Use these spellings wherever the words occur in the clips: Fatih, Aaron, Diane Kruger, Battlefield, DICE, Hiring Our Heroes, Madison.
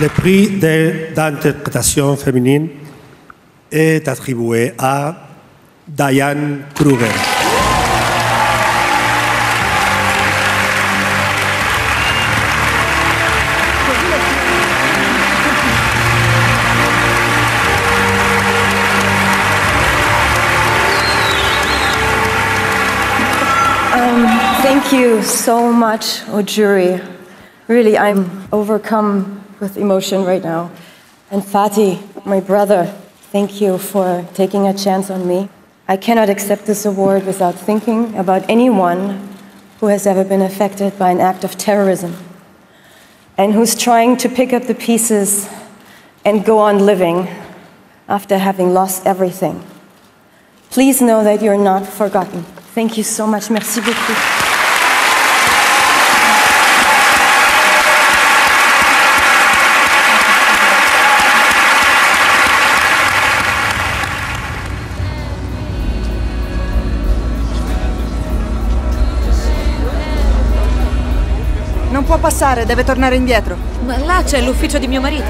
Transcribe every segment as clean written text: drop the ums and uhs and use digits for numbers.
Le prix d'interprétation féminine est attribué à Diane Kruger. Thank you so much, oh jury. Really, I'm overcome with emotion right now. And Fatih, my brother, thank you for taking a chance on me. I cannot accept this award without thinking about anyone who has ever been affected by an act of terrorism and who's trying to pick up the pieces and go on living after having lost everything. Please know that you're not forgotten. Thank you so much. Merci beaucoup. Non può passare, deve tornare indietro. Ma là c'è l'ufficio di mio marito.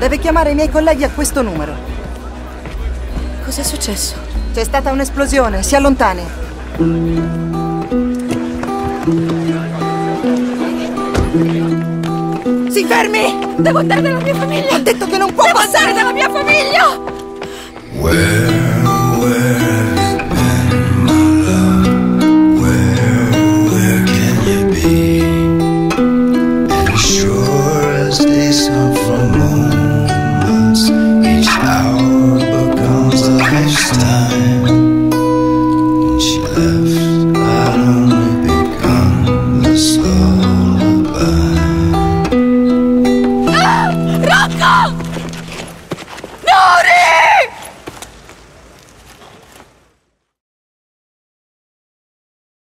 Deve chiamare i miei colleghi a questo numero. Cos'è successo? C'è stata un'esplosione, si allontani. Si fermi! Devo andare dalla mia famiglia! Ho detto che non può passare! Devo andare dalla mia famiglia! No!